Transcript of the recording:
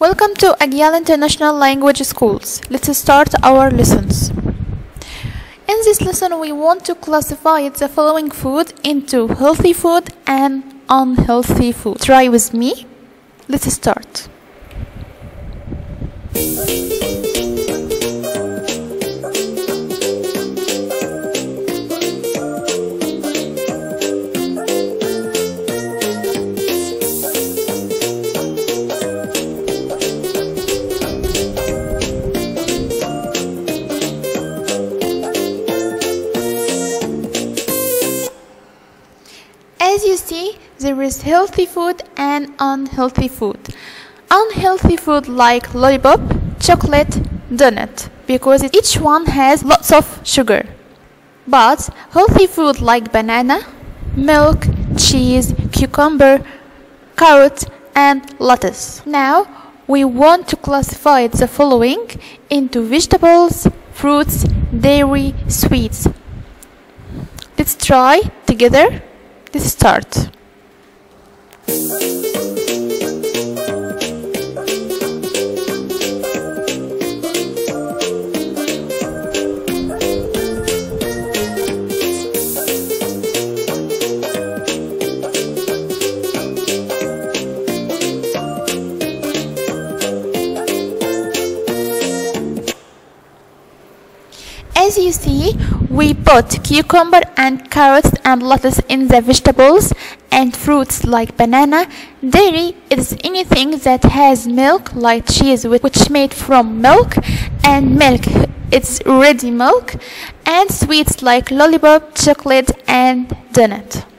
Welcome to Agial International Language Schools. Let's start our lessons. In this lesson, we want to classify the following food into healthy food and unhealthy food. Try with me. Let's start. As you see, there is healthy food and unhealthy food. Unhealthy food like lollipop, chocolate, donut, because each one has lots of sugar. But healthy food like banana, milk, cheese, cucumber, carrot, and lettuce. Now, we want to classify the following into vegetables, fruits, dairy, sweets. Let's try together. Let's start. As you see, we put cucumber and carrots and lettuce in the vegetables, and fruits like banana. Dairy is anything that has milk like cheese, which is made from milk, and milk, it's ready milk, and sweets like lollipop, chocolate, and donut.